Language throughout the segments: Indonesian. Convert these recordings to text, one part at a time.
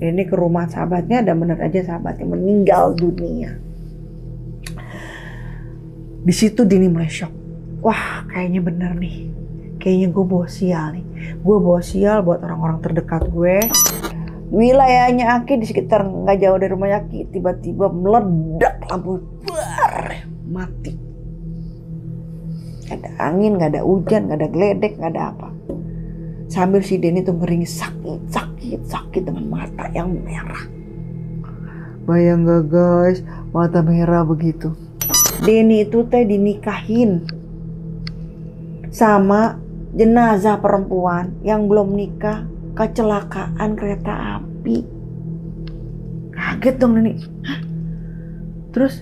ini ke rumah sahabatnya, dan benar aja sahabatnya meninggal dunia. Di situ Deni mulai shock. Wah, kayaknya bener nih. Kayaknya gue bawa sial nih. Gue bawa sial buat orang-orang terdekat gue. Wilayahnya Aki di sekitar nggak jauh dari rumahnya Aki, tiba-tiba meledak lampu, bar, mati. Gak ada angin, gak ada hujan, gak ada geledek, gak ada apa. Sambil si Deni tuh ngering sakit dengan mata yang merah. Bayang gak guys, mata merah begitu. Deni itu teh dinikahin sama jenazah perempuan yang belum nikah, kecelakaan kereta api. Kaget dong Deni. Hah? Terus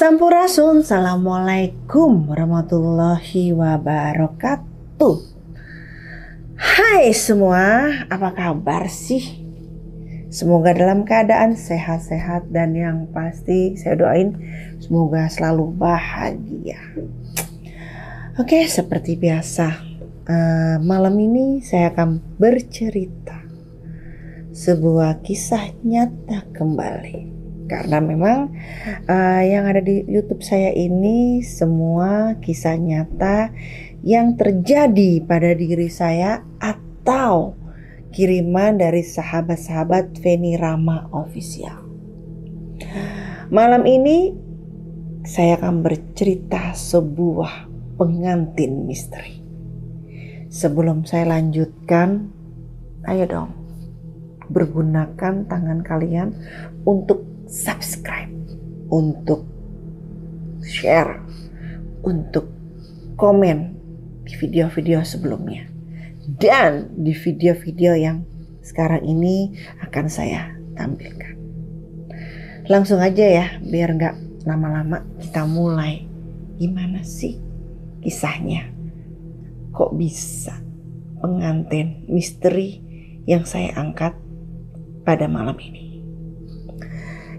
Sampurasun, assalamualaikum warahmatullahi wabarakatuh. Hai semua, apa kabar sih? Semoga dalam keadaan sehat-sehat, dan yang pasti saya doain semoga selalu bahagia. Oke, seperti biasa malam ini saya akan bercerita sebuah kisah nyata kembali. Karena memang yang ada di YouTube saya ini semua kisah nyata yang terjadi pada diri saya atau kiriman dari sahabat-sahabat Fenny Rama Official. Malam ini saya akan bercerita sebuah pengantin misteri. Sebelum saya lanjutkan, ayo dong bergunakan tangan kalian untuk subscribe, untuk share, untuk komen di video-video sebelumnya, dan di video-video yang sekarang ini akan saya tampilkan. Langsung aja ya, biar nggak lama-lama, kita mulai. Gimana sih kisahnya? Kok bisa pengantin misteri yang saya angkat pada malam ini?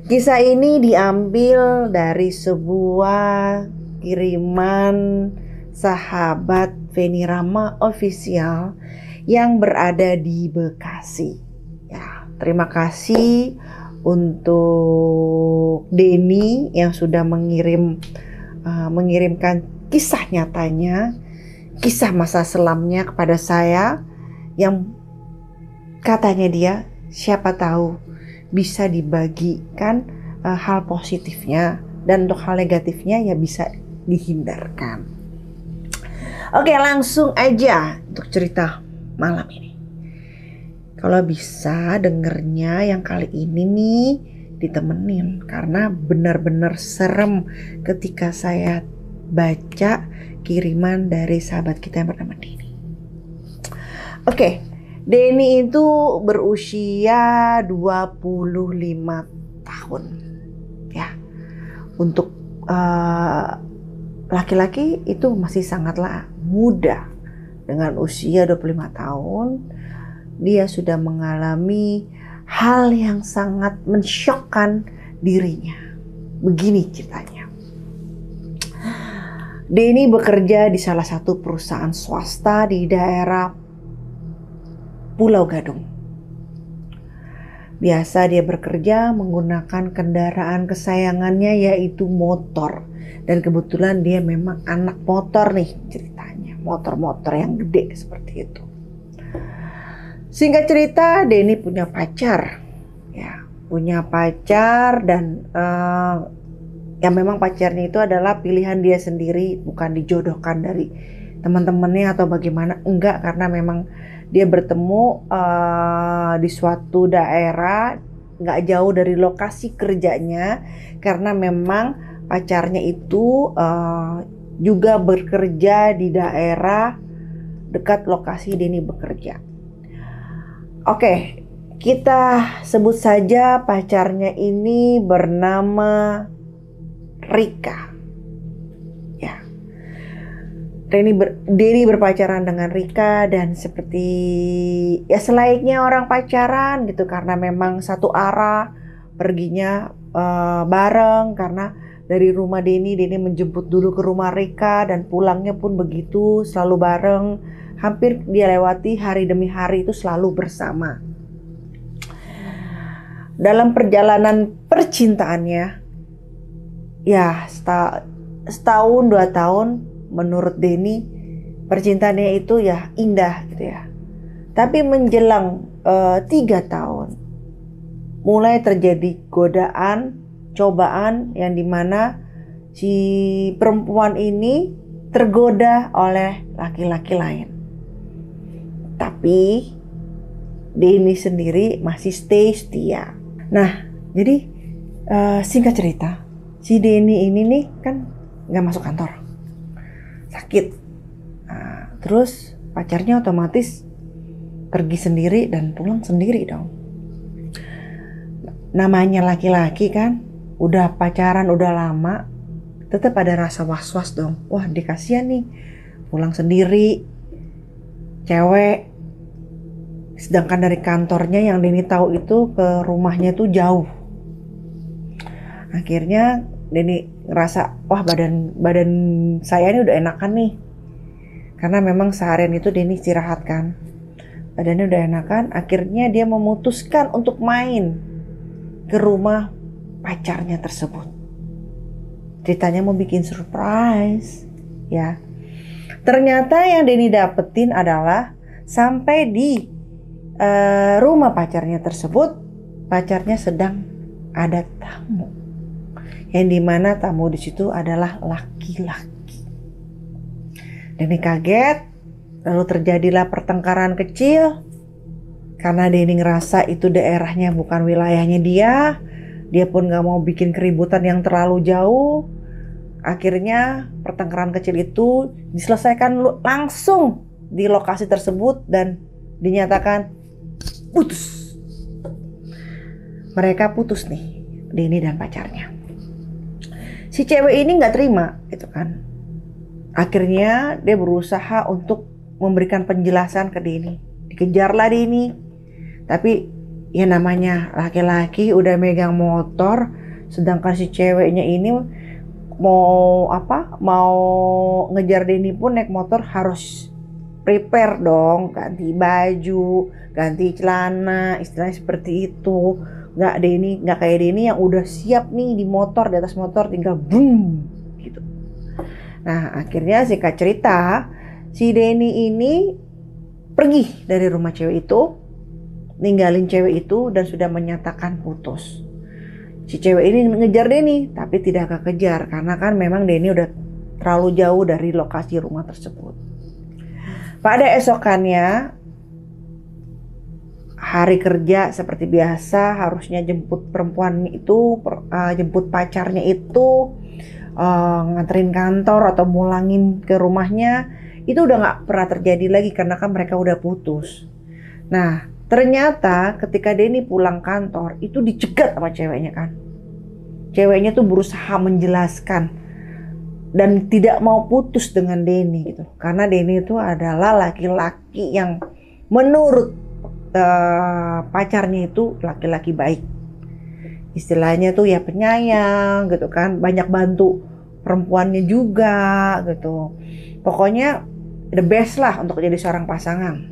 Kisah ini diambil dari sebuah kiriman sahabat Fenny Rama Official yang berada di Bekasi. Ya, terima kasih untuk Deni yang sudah mengirimkan kisah nyatanya, kisah masa selamnya kepada saya, yang katanya dia siapa tahu bisa dibagikan hal positifnya, dan untuk hal negatifnya ya bisa dihindarkan. Oke, langsung aja untuk cerita malam ini. Kalau bisa dengernya yang kali ini nih ditemenin, karena benar-benar serem ketika saya baca kiriman dari sahabat kita yang bernama Deni. Oke. Deni itu berusia 25 tahun ya. Untuk laki-laki itu masih sangatlah muda. Dengan usia 25 tahun dia sudah mengalami hal yang sangat mensyokkan dirinya. Begini ceritanya. Deni bekerja di salah satu perusahaan swasta di daerah Pulau Gadung. Biasa dia bekerja menggunakan kendaraan kesayangannya yaitu motor. Dan kebetulan dia memang anak motor nih ceritanya. Motor-motor yang gede seperti itu. Singkat cerita, Deni punya pacar. Ya, punya pacar, dan yang memang pacarnya itu adalah pilihan dia sendiri, bukan dijodohkan dari teman-temannya atau bagaimana, enggak, karena memang dia bertemu di suatu daerah nggak jauh dari lokasi kerjanya, karena memang pacarnya itu juga bekerja di daerah dekat lokasi Deni bekerja. Oke, kita sebut saja pacarnya ini bernama Rika. Ya, Deni berpacaran dengan Rika, dan seperti ya selayaknya orang pacaran gitu, karena memang satu arah perginya bareng, karena dari rumah Deni menjemput dulu ke rumah Rika, dan pulangnya pun begitu, selalu bareng. Hampir dia lewati hari demi hari itu selalu bersama. Dalam perjalanan percintaannya, ya setahun dua tahun, menurut Deni percintaannya itu ya indah gitu ya. Tapi menjelang 3 tahun, mulai terjadi godaan, cobaan yang dimana si perempuan ini tergoda oleh laki-laki lain. Tapi Deni sendiri masih stay setia. Nah, jadi singkat cerita, si Deni ini nih kan nggak masuk kantor, sakit. Nah, terus pacarnya otomatis pergi sendiri dan pulang sendiri dong. Namanya laki-laki kan, udah pacaran udah lama, tetap ada rasa was-was dong. Wah, dikasihan nih, pulang sendiri, cewek. Sedangkan dari kantornya yang Deni tahu itu ke rumahnya itu jauh. Akhirnya Deni ngerasa, wah, badan saya ini udah enakan nih, karena memang seharian itu Deni istirahat kan, badannya udah enakan. Akhirnya dia memutuskan untuk main ke rumah pacarnya tersebut. Ceritanya mau bikin surprise ya. Ternyata yang Deni dapetin adalah sampai di rumah pacarnya tersebut, pacarnya sedang ada tamu, yang dimana tamu di situ adalah laki-laki. Deni kaget, lalu terjadilah pertengkaran kecil, karena Deni ngerasa itu daerahnya bukan wilayahnya dia. Dia pun gak mau bikin keributan yang terlalu jauh. Akhirnya pertengkaran kecil itu diselesaikan langsung di lokasi tersebut dan dinyatakan putus. Mereka putus nih, Deni dan pacarnya. Si cewek ini gak terima gitu kan. Akhirnya dia berusaha untuk memberikan penjelasan ke Deni. Dikejarlah Deni. Tapi ya namanya laki-laki udah megang motor, sedangkan si ceweknya ini mau apa? Mau ngejar Deni pun naik motor harus prepare dong, ganti baju, ganti celana, istilahnya seperti itu. Nggak kayak Deni yang udah siap nih di motor, di atas motor tinggal boom gitu. Nah, akhirnya singkat cerita, si Deni ini pergi dari rumah cewek itu, ninggalin cewek itu dan sudah menyatakan putus. Si cewek ini ngejar Deni tapi tidak kekejar, karena kan memang Deni udah terlalu jauh dari lokasi rumah tersebut. Pada esokannya hari kerja seperti biasa, harusnya jemput perempuan itu, jemput pacarnya itu, nganterin kantor atau mulangin ke rumahnya, itu udah nggak pernah terjadi lagi karena kan mereka udah putus. Nah, ternyata ketika Deni pulang kantor itu dicegat sama ceweknya kan. Ceweknya tuh berusaha menjelaskan dan tidak mau putus dengan Deni gitu. Karena Deni itu adalah laki-laki yang menurut pacarnya itu laki-laki baik. Istilahnya tuh ya penyayang gitu kan, banyak bantu perempuannya juga gitu. Pokoknya the best lah untuk jadi seorang pasangan.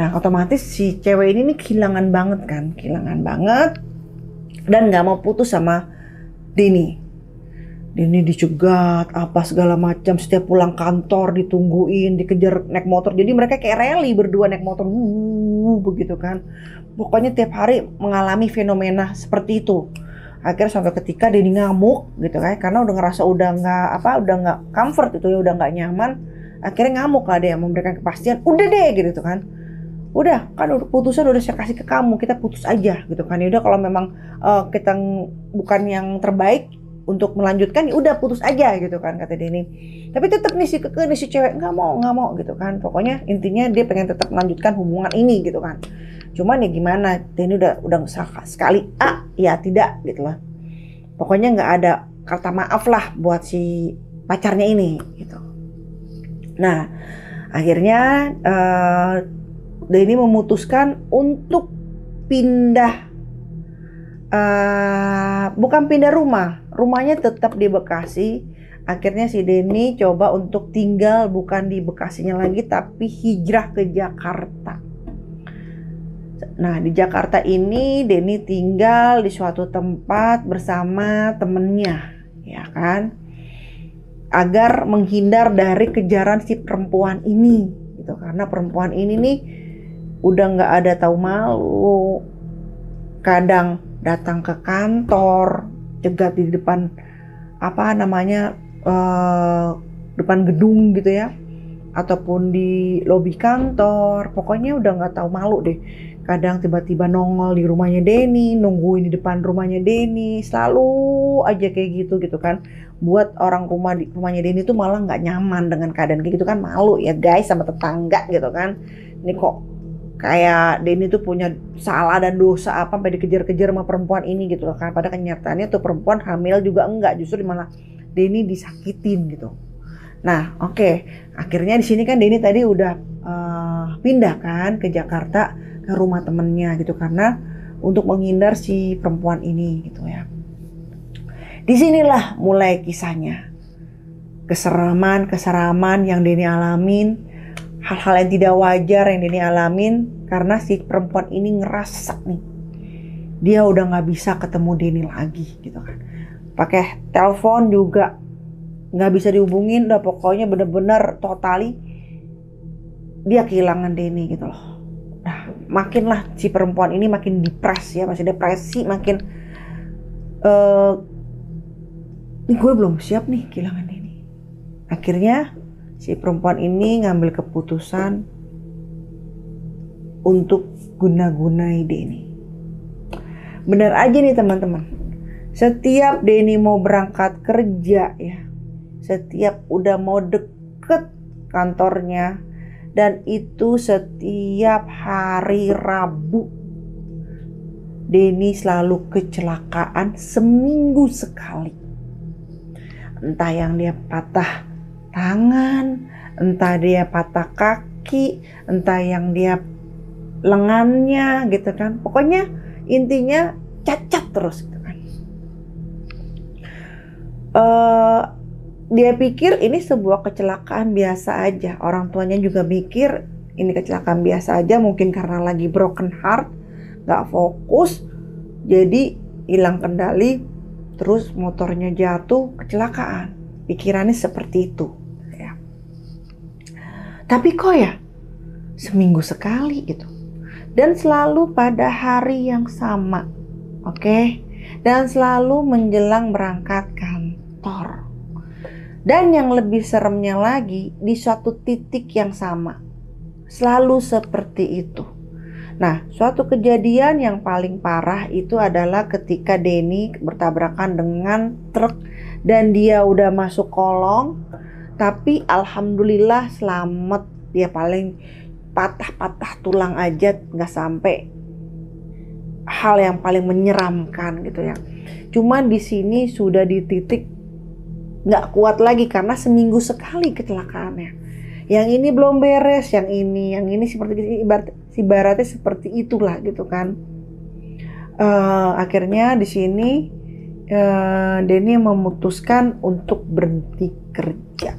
Nah, otomatis si cewek ini nih kehilangan banget kan, kehilangan banget, dan gak mau putus sama Deni. Deni dicegat, apa segala macam, setiap pulang kantor ditungguin, dikejar naik motor. Jadi mereka kayak rally berdua naik motor, begitu kan. Pokoknya tiap hari mengalami fenomena seperti itu. Akhirnya sampai ketika Deni ngamuk gitu kan, karena udah ngerasa udah gak comfort itu ya, udah gak nyaman. Akhirnya ngamuk lah dia, memberikan kepastian, udah deh gitu kan. Udah kan, putusan udah saya kasih ke kamu, kita putus aja gitu kan. Ya udah, kalau memang kita bukan yang terbaik untuk melanjutkan, ya udah putus aja gitu kan, kata Deni. Tapi tetap nih si Keke, nih si cewek nggak mau gitu kan. Pokoknya intinya dia pengen tetap melanjutkan hubungan ini gitu kan. Cuman ya gimana, Deni udah sekali A ya tidak gitu lah. Pokoknya nggak ada kata maaf lah buat si pacarnya ini gitu. Nah, akhirnya Deni memutuskan untuk pindah, bukan pindah rumah, rumahnya tetap di Bekasi. Akhirnya si Deni coba untuk tinggal bukan di Bekasinya lagi, tapi hijrah ke Jakarta. Nah, di Jakarta ini Deni tinggal di suatu tempat bersama temennya, ya kan? Agar menghindar dari kejaran si perempuan ini, gitu. Karena perempuan ini nih udah nggak ada tahu malu, kadang datang ke kantor, cegat di depan depan gedung gitu ya, ataupun di lobi kantor. Pokoknya udah nggak tahu malu deh. Kadang tiba-tiba nongol di rumahnya Deni, nungguin di depan rumahnya Deni, selalu aja kayak gitu gitu kan. Buat orang rumahnya Deni tuh malah nggak nyaman dengan keadaan kayak gitu kan, malu ya guys sama tetangga gitu kan. Ini kok kayak Deni tuh punya salah dan dosa apa sampai dikejar-kejar sama perempuan ini gitu loh kan. Padahal kenyataannya tuh perempuan hamil juga enggak, justru malah Deni disakitin gitu. Nah, oke. Akhirnya di sini kan Deni tadi udah pindah kan ke Jakarta, ke rumah temennya gitu, karena untuk menghindar si perempuan ini gitu ya. Disinilah mulai kisahnya, keseraman yang Deni alamin, hal-hal yang tidak wajar yang Deni alamin, karena si perempuan ini ngerasa nih dia udah nggak bisa ketemu Deni lagi gitu kan. Pakai telepon juga nggak bisa dihubungin, udah pokoknya bener-bener totally dia kehilangan Deni gitu loh. Nah, makinlah si perempuan ini makin depresi ya, masih depresi, makin gue belum siap nih kehilangan Deni. Akhirnya si perempuan ini ngambil keputusan untuk guna-gunai Deni. Benar aja nih teman-teman, setiap Deni mau berangkat kerja ya, setiap udah mau deket kantornya, dan itu setiap hari Rabu, Deni selalu kecelakaan seminggu sekali. Entah yang dia patah tangan, entah dia patah kaki, entah yang dia lengannya gitu kan. Pokoknya intinya cacat terus gitu kan. Dia pikir ini sebuah kecelakaan biasa aja. Orang tuanya juga mikir ini kecelakaan biasa aja. Mungkin karena lagi broken heart, gak fokus, jadi hilang kendali, terus motornya jatuh, kecelakaan. Pikirannya seperti itu ya. Tapi kok ya seminggu sekali gitu, dan selalu pada hari yang sama. Oke? Dan selalu menjelang berangkat kantor. Dan yang lebih seremnya lagi, di suatu titik yang sama. Selalu seperti itu. Nah, suatu kejadian yang paling parah itu adalah ketika Deni bertabrakan dengan truk dan dia udah masuk kolong. Tapi alhamdulillah selamat, dia paling patah-patah tulang aja, nggak sampai hal yang paling menyeramkan gitu ya. Cuman di sini sudah di titik nggak kuat lagi karena seminggu sekali kecelakaannya. Yang ini belum beres, yang ini seperti ibaratnya seperti itulah gitu kan. Akhirnya di sini Deni memutuskan untuk berhenti kerja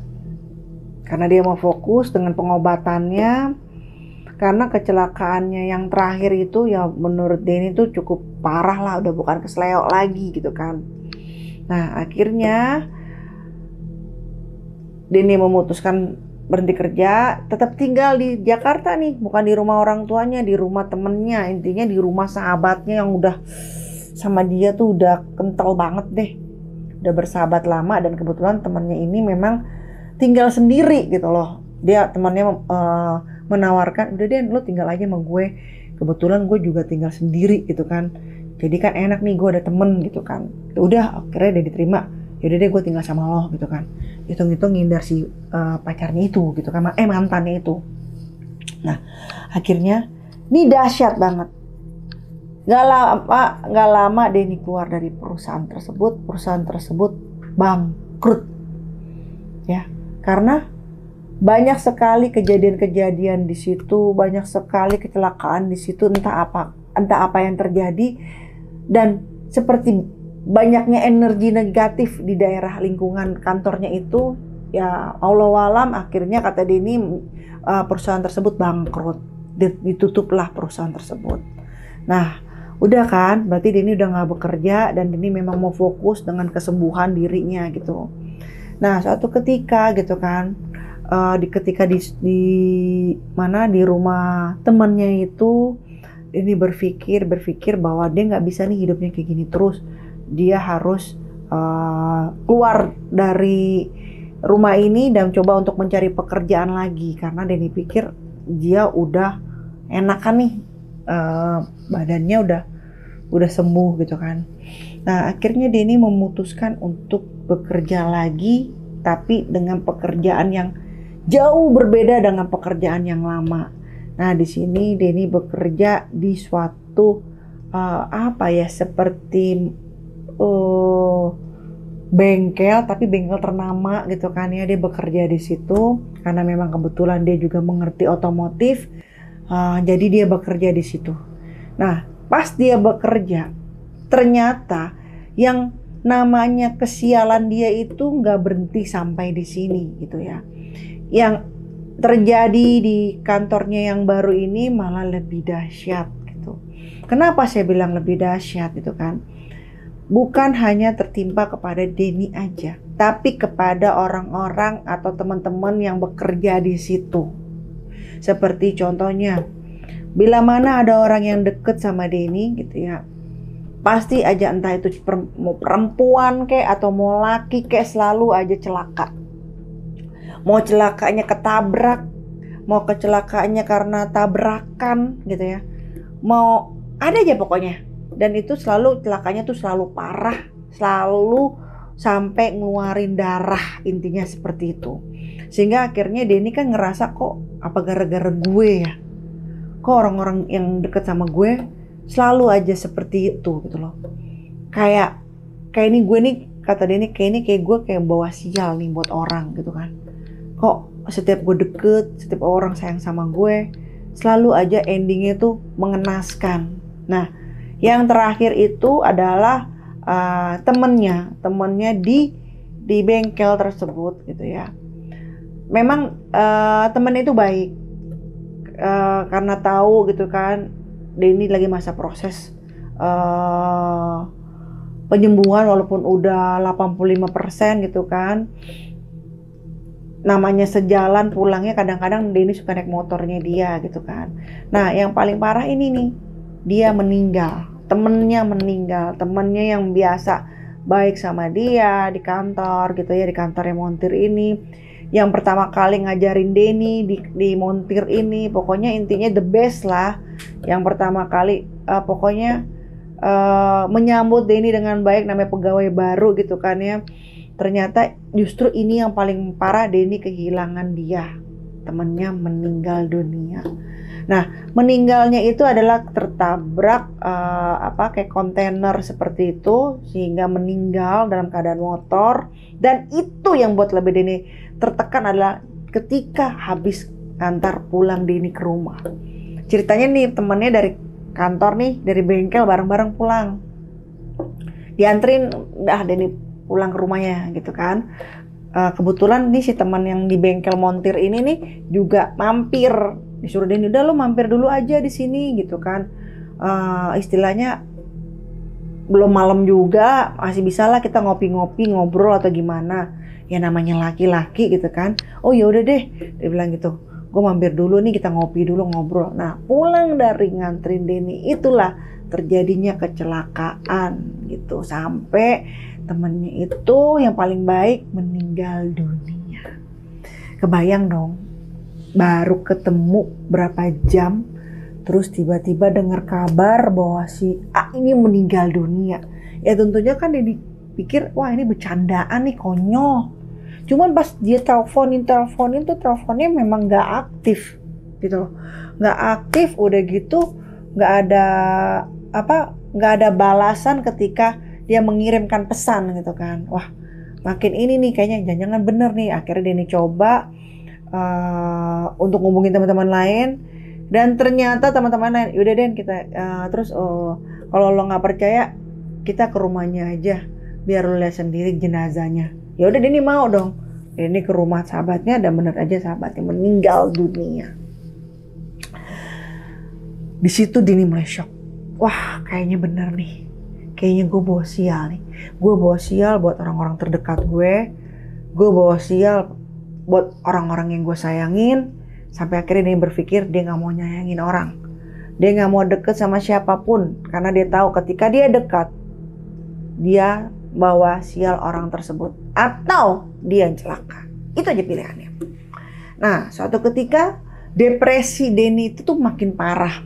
karena dia mau fokus dengan pengobatannya, karena kecelakaannya yang terakhir itu ya menurut Deni itu cukup parah lah, udah bukan keseleo lagi gitu kan. Nah, akhirnya Deni memutuskan berhenti kerja, tetap tinggal di Jakarta nih, bukan di rumah orang tuanya, di rumah temennya, intinya di rumah sahabatnya yang udah sama dia tuh udah kental banget deh, udah bersahabat lama. Dan kebetulan temennya ini memang tinggal sendiri gitu loh, dia temannya menawarkan, udah Den lu tinggal aja sama gue, kebetulan gue juga tinggal sendiri gitu kan, jadi kan enak nih gue ada temen gitu kan. Udah akhirnya dia diterima, yaudah deh gue tinggal sama lo gitu kan, hitung-hitung ngindar si pacarnya itu gitu kan, mantannya itu. Nah akhirnya ini dahsyat banget, gak lama Deni keluar dari perusahaan tersebut. Perusahaan tersebut bangkrut ya, karena banyak sekali kejadian-kejadian di situ, banyak sekali kecelakaan di situ, entah apa yang terjadi, dan seperti banyaknya energi negatif di daerah lingkungan kantornya itu, ya Allahualam akhirnya kata Deni perusahaan tersebut bangkrut, ditutuplah perusahaan tersebut. Nah, udah kan, berarti Deni udah nggak bekerja dan Deni memang mau fokus dengan kesembuhan dirinya gitu. Nah, suatu ketika gitu kan. Di rumah temennya itu Deni berpikir bahwa dia nggak bisa nih hidupnya kayak gini terus, dia harus keluar dari rumah ini dan coba untuk mencari pekerjaan lagi, karena Deni pikir dia udah enakan nih, badannya udah sembuh gitu kan. Nah akhirnya Deni memutuskan untuk bekerja lagi, tapi dengan pekerjaan yang jauh berbeda dengan pekerjaan yang lama. Nah, di sini Deni bekerja di suatu seperti bengkel, tapi bengkel ternama gitu kan ya. Dia bekerja di situ karena memang kebetulan dia juga mengerti otomotif. Jadi dia bekerja di situ. Nah, pas dia bekerja, ternyata yang namanya kesialan dia itu nggak berhenti sampai di sini gitu ya. Yang terjadi di kantornya yang baru ini malah lebih dahsyat gitu. Kenapa saya bilang lebih dahsyat gitu kan? Bukan hanya tertimpa kepada Deni aja, tapi kepada orang-orang atau teman-teman yang bekerja di situ. Seperti contohnya, bila mana ada orang yang deket sama Deni gitu ya, pasti aja entah itu perempuan kek atau mau laki kek, selalu aja celaka. Mau celakanya ketabrak, mau kecelakaannya karena tabrakan gitu ya, mau ada aja pokoknya. Dan itu selalu celakanya tuh selalu parah, selalu sampai ngeluarin darah, intinya seperti itu. Sehingga akhirnya Deni kan ngerasa, kok apa gara-gara gue ya, kok orang-orang yang deket sama gue selalu aja seperti itu gitu loh. Kayak ini gue nih, kata Deni, kayak gue kayak bawa sial nih buat orang gitu kan. Kok setiap gue deket, setiap orang sayang sama gue, selalu aja endingnya tuh mengenaskan. Nah, yang terakhir itu adalah temennya di bengkel tersebut gitu ya. Memang temennya itu baik, karena tahu gitu kan, Deni lagi masa proses penyembuhan walaupun udah 85% gitu kan. Namanya sejalan pulangnya kadang-kadang Deni suka naik motornya dia gitu kan. Nah yang paling parah ini nih, dia meninggal, temennya yang biasa baik sama dia di kantor gitu ya, di kantor yang montir ini, yang pertama kali ngajarin Deni di montir ini, pokoknya intinya the best lah, yang pertama kali menyambut Deni dengan baik, namanya pegawai baru gitu kan ya. Ternyata justru ini yang paling parah, Deni kehilangan dia, temennya meninggal dunia. Nah, meninggalnya itu adalah tertabrak kayak kontainer seperti itu, sehingga meninggal dalam keadaan motor. Dan itu yang buat lebih Deni tertekan adalah ketika habis antar pulang Deni ke rumah. Ceritanya nih, temennya dari kantor nih, dari bengkel bareng-bareng pulang, dianterin Deni pulang ke rumahnya gitu kan. Kebetulan nih si teman yang di bengkel montir ini nih juga mampir, disuruh Deni, udah lo mampir dulu aja di sini gitu kan. Istilahnya belum malam juga, masih bisa lah kita ngopi-ngopi, ngobrol atau gimana, ya namanya laki-laki gitu kan. Oh ya udah deh, dia bilang gitu, gue mampir dulu nih, kita ngopi dulu, ngobrol. Nah pulang dari nganterin Deni itulah terjadinya kecelakaan gitu, sampai temennya itu yang paling baik meninggal dunia. Kebayang dong baru ketemu berapa jam, terus tiba-tiba dengar kabar bahwa si A ini meninggal dunia. Ya tentunya kan dia dipikir, wah ini bercandaan nih, konyol. Cuman pas dia teleponin tuh teleponnya memang nggak aktif gitu loh, nggak aktif. Udah gitu nggak ada balasan ketika dia mengirimkan pesan gitu kan. Wah makin ini nih kayaknya jangan-jangan bener nih. Akhirnya Deni coba untuk ngomongin teman-teman lain. Dan ternyata teman-teman lain, yaudah Den kita terus kalau lo nggak percaya kita ke rumahnya aja biar lo lihat sendiri jenazahnya. Ya udah Deni mau dong. Deni ke rumah sahabatnya dan bener aja sahabatnya meninggal dunia. Di situ Deni mulai shock. Wah kayaknya bener nih. Kayaknya gue bawa sial nih. Gue bawa sial buat orang-orang terdekat gue. Gue bawa sial buat orang-orang yang gue sayangin. Sampai akhirnya Deni berpikir dia gak mau nyayangin orang. Dia gak mau deket sama siapapun. Karena dia tahu ketika dia dekat, dia bawa sial orang tersebut. Atau dia celaka. Itu aja pilihannya. Nah suatu ketika depresi Deni itu tuh makin parah.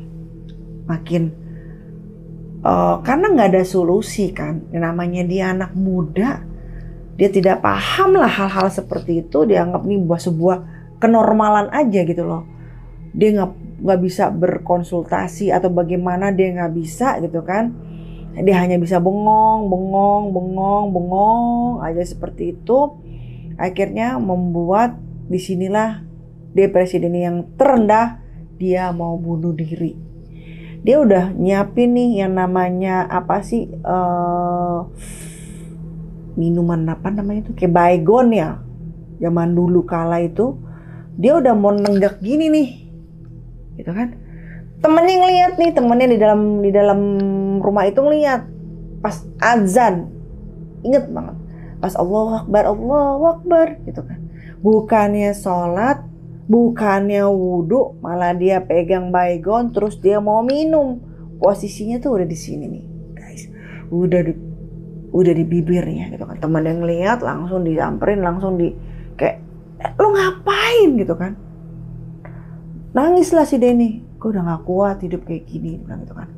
Makin. Karena gak ada solusi kan. Namanya dia anak muda. Dia tidak paham lah hal-hal seperti itu. Dia anggap ini sebuah kenormalan aja gitu loh. Dia gak bisa berkonsultasi atau bagaimana dia gak bisa gitu kan. Dia hanya bisa bengong aja seperti itu. Akhirnya membuat disinilah depresi Deni yang terendah. Dia mau bunuh diri. Dia udah nyiapin nih yang namanya apa sih minuman apa namanya itu kayak baygon ya. Zaman dulu kala itu dia udah mau nenggak gini nih, gitu kan? Temennya ngeliat nih, temennya di dalam rumah itu ngeliat pas azan, inget banget pas Allahu Akbar gitu kan? Bukannya sholat, bukannya wudhu, malah dia pegang baygon terus dia mau minum. Posisinya tuh udah di sini nih, guys. Udah di bibirnya gitu kan. Teman yang ngeliat langsung disamperin, langsung di kayak lo ngapain gitu kan. Nangislah si Deni. Gue udah gak kuat hidup kayak gini gitu kan.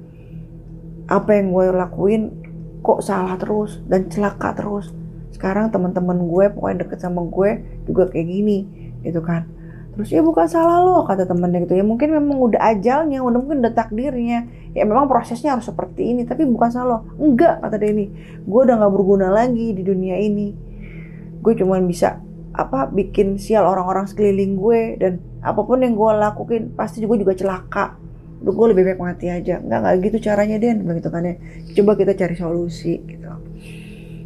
Apa yang gue lakuin kok salah terus dan celaka terus. Sekarang teman-teman gue pokoknya deket sama gue juga kayak gini gitu kan. Terus ya bukan salah lo kata temennya gitu. Ya mungkin memang udah ajalnya, udah mungkin udah takdirnya. Ya memang prosesnya harus seperti ini, tapi bukan salah lo. Enggak kata Deni. Gue udah gak berguna lagi di dunia ini. Gue cuman bisa bikin sial orang-orang sekeliling gue. Dan apapun yang gue lakuin pasti gue juga celaka. Gue lebih baik mati aja. Enggak gitu caranya Den. Begitu kan ya. Coba kita cari solusi gitu.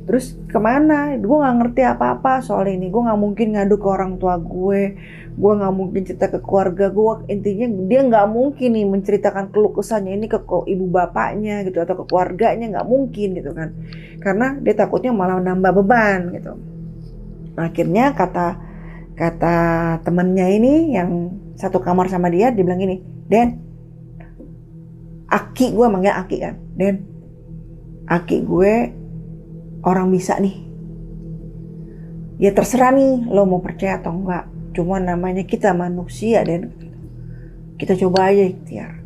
Terus kemana? Gue gak ngerti apa-apa soal ini. Gue gak mungkin ngadu ke orang tua gue. Gue gak mungkin cerita ke keluarga gue. Intinya dia gak mungkin nih menceritakan keluh kesahnya ini ke ibu bapaknya gitu. Atau ke keluarganya, gak mungkin gitu kan. Karena dia takutnya malah nambah beban gitu. Akhirnya kata temennya ini yang satu kamar sama dia. Dia bilang gini, Den. Aki, gue manggil Aki kan. Den. Aki gue orang bisa nih. Ya terserah nih lo mau percaya atau enggak. Cuma namanya kita manusia Den. Kita coba aja ikhtiar.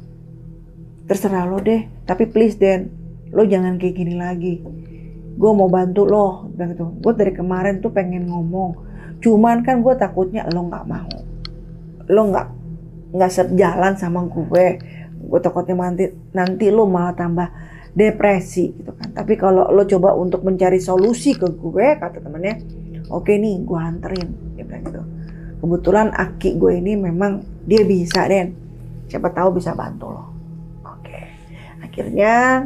Terserah lo deh. Tapi please Den, lo jangan kayak gini lagi. Gue mau bantu lo gitu. Gue dari kemarin tuh pengen ngomong. Cuman kan gue takutnya lo gak mau. Lo gak sejalan sama gue. Gue takutnya nanti lo malah tambah depresi gitu kan. Tapi kalau lo coba untuk mencari solusi ke gue, kata temennya, oke nih gue anterin gitu. Kebetulan Aki gue ini memang dia bisa Den, siapa tahu bisa bantu lo. Oke. Akhirnya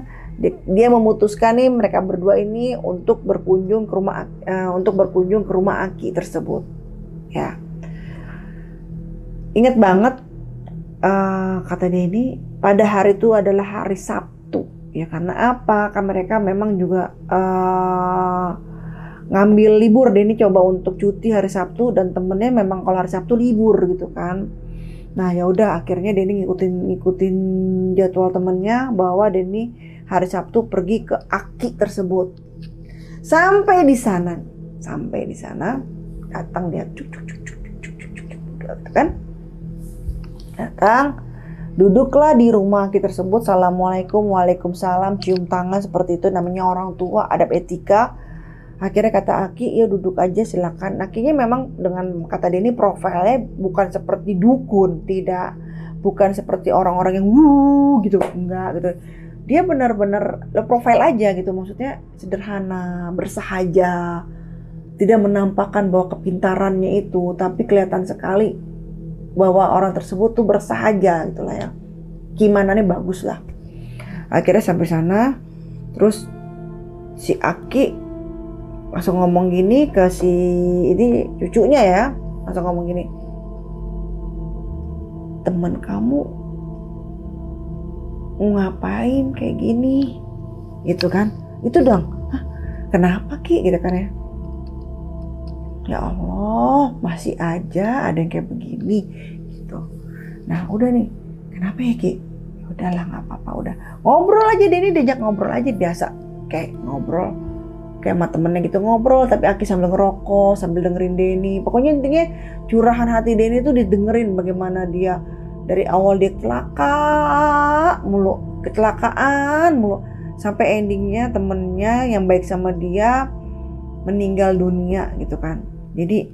dia memutuskan nih mereka berdua ini untuk berkunjung ke rumah Aki tersebut ya. Ingat banget kata Deni, pada hari itu adalah hari Sabtu. Ya karena apa? Kan mereka memang juga ngambil libur. Deni coba untuk cuti hari Sabtu dan temennya memang kalau hari Sabtu libur gitu kan. Nah ya udah akhirnya Deni ngikutin jadwal temennya bahwa Deni hari Sabtu pergi ke Aki tersebut. Sampai di sana datang dia cuk kan. datang, duduklah di rumah Aki tersebut. Assalamualaikum, waalaikumsalam, cium tangan seperti itu, namanya orang tua, adab etika. Akhirnya kata Aki, ya duduk aja silakan. Akinya memang dengan kata Deni profilnya bukan seperti dukun, tidak, bukan seperti orang-orang yang wuh gitu, enggak gitu. Dia benar-benar profil aja gitu, maksudnya sederhana, bersahaja, tidak menampakkan bahwa kepintarannya itu, tapi kelihatan sekali bahwa orang tersebut tuh bersahaja gitulah ya, kimanannya bagus lah. Akhirnya sampai sana, terus si Aki langsung ngomong gini ke si ini cucunya ya, langsung ngomong gini, teman kamu ngapain kayak gini, gitu kan? Itu dong, hah, kenapa Ki? Gitu kan ya? Ya Allah, masih aja ada yang kayak begini gitu. Nah udah nih, kenapa ya Ki? Udahlah nggak apa-apa, udah ngobrol aja Deni, diajak ngobrol aja biasa, kayak ngobrol kayak sama temennya gitu ngobrol, tapi Aki sambil ngerokok sambil dengerin Deni. Pokoknya intinya curahan hati Deni tuh didengerin, bagaimana dia dari awal dia kecelakaan mulu sampai endingnya temennya yang baik sama dia meninggal dunia gitu kan. Jadi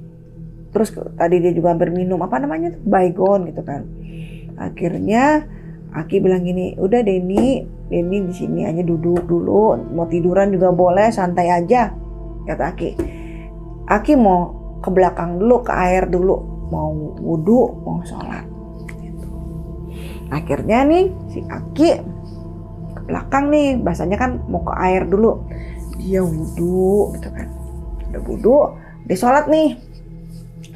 terus tadi dia juga hampir minum apa namanya baygon gitu kan. Akhirnya Aki bilang gini, udah Deni di sini aja duduk dulu, mau tiduran juga boleh, santai aja kata Aki. Aki mau ke belakang dulu, ke air dulu, mau wudu, mau sholat. Gitu. Akhirnya nih si Aki ke belakang nih, bahasanya kan mau ke air dulu, dia wudu gitu kan, udah wudu. Dia sholat nih,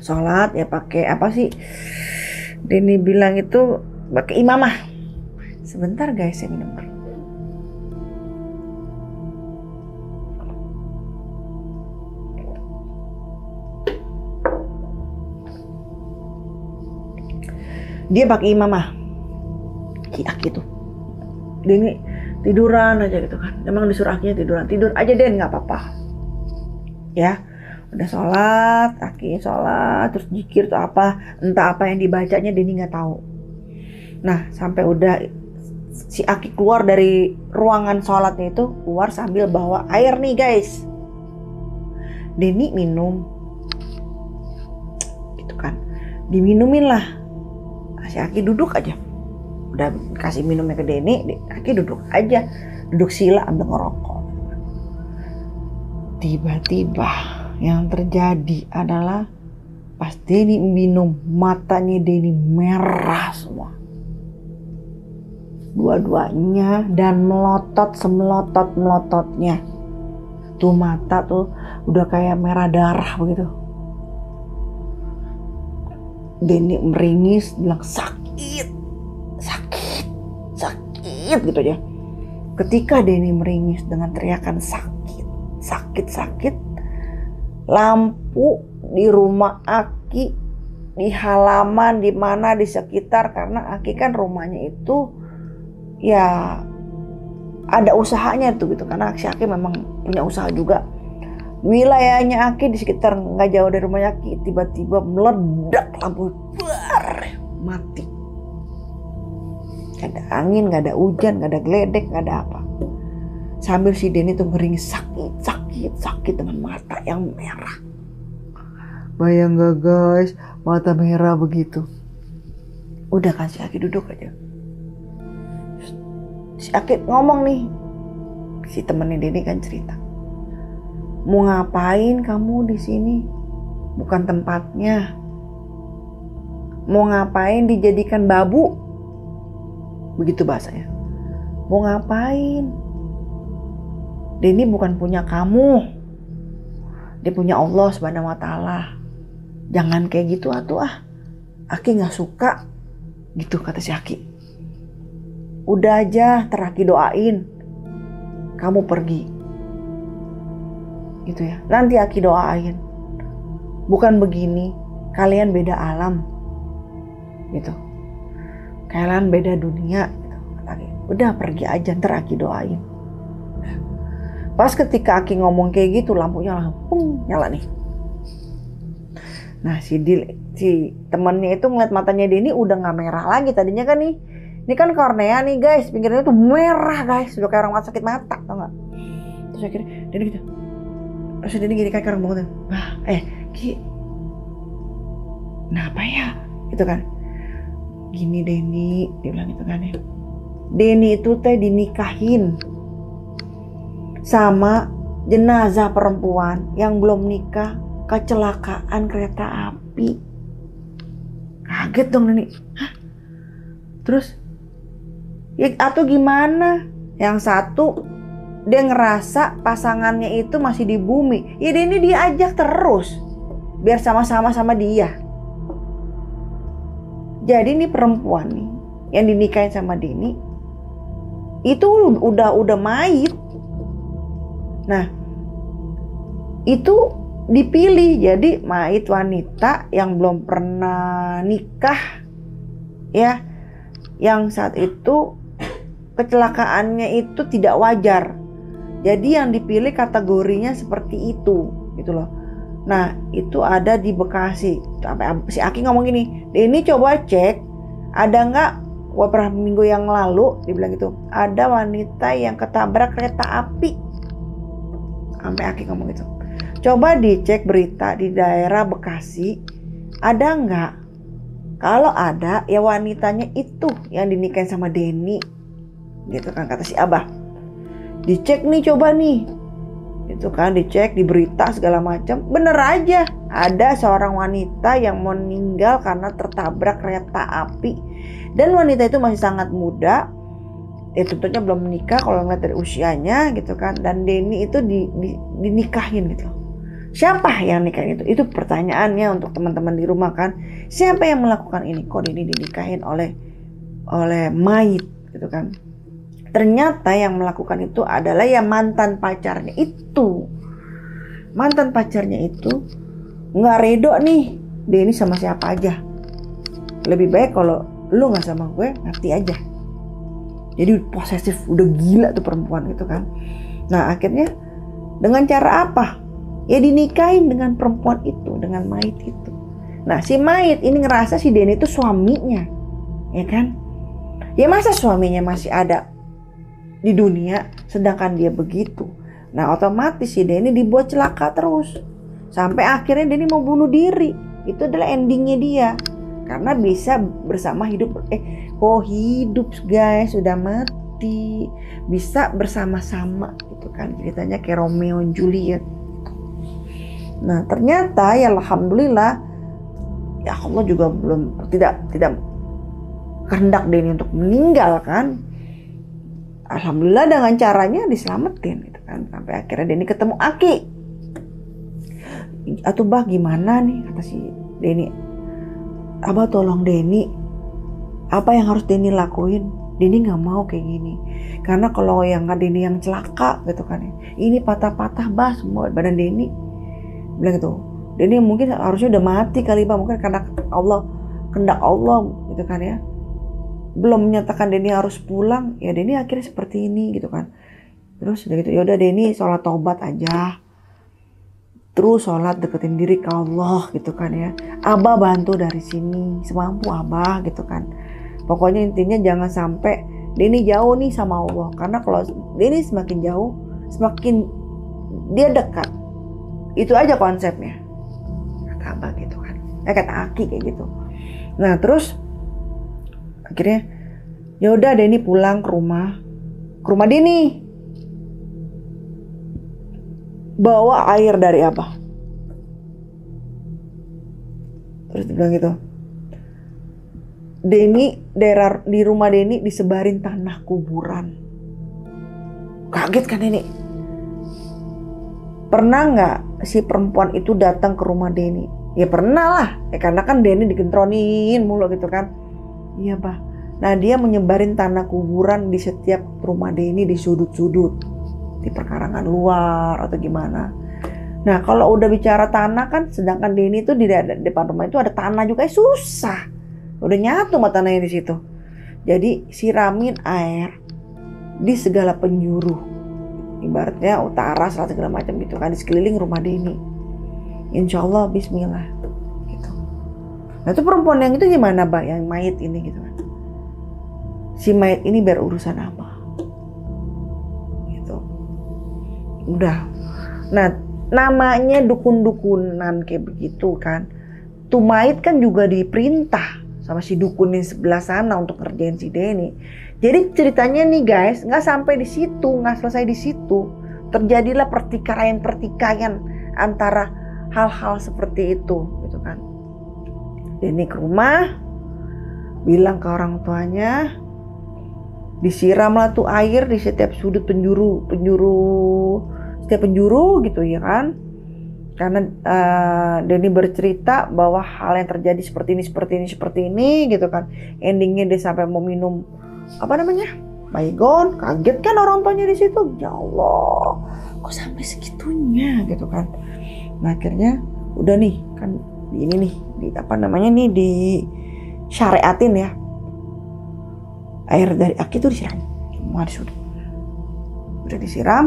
sholat ya pakai apa sih? Deni bilang itu pakai imamah. Sebentar guys, saya minum. Dia pakai imamah. Kiak gitu. Deni tiduran aja gitu kan. Emang disuruh Akinya tiduran, tidur aja Den, nggak apa-apa. Ya. Udah sholat, Aki sholat, terus zikir tuh apa, entah apa yang dibacanya Deni nggak tahu. Nah sampai udah si Aki keluar dari ruangan sholatnya itu, keluar sambil bawa air nih guys. Deni minum, gitu kan, diminumin lah. Si Aki duduk aja, udah kasih minumnya ke Deni, Aki duduk aja, duduk sila ambil ngerokok. Tiba-tiba yang terjadi adalah pas Deni minum, matanya Deni merah semua. Dua-duanya dan melotot, semelotot-melototnya. Tuh mata tuh udah kayak merah darah begitu. Deni meringis, bilang sakit, sakit, sakit gitu aja. Ketika Deni meringis dengan teriakan sakit, sakit, sakit, lampu di rumah Aki, di halaman, di mana, di sekitar, karena Aki kan rumahnya itu ya ada usahanya tuh gitu, karena si Aki memang punya usaha juga. Wilayahnya Aki di sekitar nggak jauh dari rumahnya Aki, tiba-tiba meledak lampu, mati. Gak ada angin, gak ada hujan, gak ada geledek, gak ada apa. Sambil si Deni tuh ngering sakit, sakit, sakit dengan mata yang merah. Bayang gak guys, mata merah begitu. Udah kan si Aki duduk aja. Si Aki ngomong nih, si temennya Deni kan cerita, mau ngapain kamu di sini? Bukan tempatnya. Mau ngapain dijadikan babu? Begitu bahasanya. Mau ngapain? Deni bukan punya kamu. Dia punya Allah Subhanahu wa taala. Jangan kayak gitu atuh ah. Aki enggak suka. Gitu kata si Aki. Udah aja, teraki doain kamu pergi. Gitu ya. Nanti Aki doain. Bukan begini, kalian beda alam. Gitu. Kalian beda dunia gitu. Udah pergi aja, teraki doain. Pas ketika Aki ngomong kayak gitu, lampunya langsung pung, nyala nih. Nah si si temennya itu ngeliat matanya Deni udah nggak merah lagi. Tadinya kan nih, ini kan kornea nih guys, pinggirnya tuh merah guys, udah kayak orang sakit mata, tau nggak? Terus akhirnya Deni gitu, terus Deni gini kayak orang bangun, bah, Ki, kenapa ya? Gitu kan? Gini Deni, dia bilang gitu kan ya. Deni itu teh dinikahin sama jenazah perempuan yang belum nikah, kecelakaan kereta api. Kaget dong Deni. Hah? Terus ya, atau gimana? Yang satu dia ngerasa pasangannya itu masih di bumi. Ya Deni dia ajak terus biar sama-sama sama dia. Jadi ini perempuan nih yang dinikahin sama Deni itu udah mayit. Nah, itu dipilih jadi mayit wanita yang belum pernah nikah, ya, yang saat itu kecelakaannya itu tidak wajar. Jadi yang dipilih kategorinya seperti itu, gitu loh. Nah, itu ada di Bekasi. Si Aki ngomong gini, Deni coba cek, ada nggak? Beberapa minggu yang lalu, dibilang gitu, ada wanita yang ketabrak kereta api. Sampai Aki ngomong gitu, coba dicek berita di daerah Bekasi, ada nggak? Kalau ada, ya wanitanya itu yang dinikahin sama Deni, gitu kan kata si Abah. Dicek nih, coba nih, itu kan dicek di berita segala macam, bener aja ada seorang wanita yang meninggal karena tertabrak kereta api dan wanita itu masih sangat muda. Ya tentunya belum menikah kalau ngeliat dari usianya gitu kan. Dan Deni itu dinikahin gitu. Siapa yang nikahin itu? Itu pertanyaannya untuk teman-teman di rumah kan. Siapa yang melakukan ini? Kok Deni dinikahin oleh mayit gitu kan. Ternyata yang melakukan itu adalah ya mantan pacarnya itu. Mantan pacarnya itu nggak redo nih Deni sama siapa aja. Lebih baik kalau lu nggak sama gue, ngerti aja. Jadi posesif, udah gila tuh perempuan gitu kan. Nah akhirnya dengan cara apa? Ya dinikahin dengan perempuan itu, dengan mayit itu. Nah si mayit ini ngerasa si Deni itu suaminya, ya kan? Ya masa suaminya masih ada di dunia sedangkan dia begitu. Nah otomatis si Deni dibuat celaka terus. Sampai akhirnya Deni mau bunuh diri. Itu adalah endingnya dia. Karena bisa bersama hidup, hidup guys, sudah mati, bisa bersama-sama gitu kan, ceritanya kayak Romeo dan Juliet. Nah ternyata ya alhamdulillah, ya Allah juga belum tidak kehendak Deni untuk meninggal kan. Alhamdulillah dengan caranya diselamatin gitu kan, sampai akhirnya Deni ketemu Aki. Atuh bah gimana nih kata si Deni. Abah tolong Deni, apa yang harus Deni lakuin? Deni nggak mau kayak gini, karena kalau yang nggak Deni yang celaka gitu kan. Ini patah-patah bah semua badan Deni, bilang gitu. Deni mungkin harusnya udah mati kali bah, mungkin karena Allah, kehendak Allah gitu kan ya. Belum menyatakan Deni harus pulang, ya Deni akhirnya seperti ini gitu kan. Terus udah gitu, yaudah Deni sholat taubat aja. Terus sholat deketin diri ke Allah gitu kan ya. Abah bantu dari sini semampu Abah gitu kan. Pokoknya intinya jangan sampai Deni jauh nih sama Allah. Karena kalau Deni semakin jauh, semakin dia dekat. Itu aja konsepnya. Kata Abah gitu kan. Kata Aki kayak gitu. Nah terus akhirnya yaudah Deni pulang ke rumah. Ke rumah Deni. Bawa air dari Abah. Terus dia bilang gitu, Deni, daerah di rumah Deni disebarin tanah kuburan. Kaget kan Deni? Pernah nggak si perempuan itu datang ke rumah Deni? Ya pernah lah, karena kan Deni digentronin mulu gitu kan. Iya bah. Nah dia menyebarin tanah kuburan di setiap rumah Deni, di sudut-sudut, di perkarangan luar atau gimana. Nah kalau udah bicara tanah kan, sedangkan Deni itu di depan rumah itu ada tanah juga, susah. Udah nyatu sama tanahnya di situ. Jadi siramin air di segala penjuru. Ibaratnya utara, selatan segala macam gitu kan, di sekeliling rumah Deni. Insya Allah Bismillah. Gitu. Nah itu perempuan yang itu gimana bang, yang mayit ini gitu kan? Si mayit ini berurusan apa? Gitu. Udah. Nah namanya dukun-dukunan kayak begitu kan. Tuh mayit kan juga diperintah sama si dukun di sebelah sana untuk ngerjain si Deni. Jadi ceritanya nih guys, nggak sampai di situ, nggak selesai di situ. Terjadilah pertikaian-pertikaian antara hal-hal seperti itu, gitu kan. Deni ke rumah, bilang ke orang tuanya, disiramlah tuh air di setiap sudut penjuru gitu ya kan. Karena Deni bercerita bahwa hal yang terjadi seperti ini gitu kan. Endingnya dia sampai mau minum apa namanya? Baygon, kaget kan orang tuanya di situ. Ya Allah, kok sampai segitunya gitu kan. Nah akhirnya udah nih kan ini nih di apa namanya nih di syariatin ya. Air dari Aki itu disiram. Udah disiram.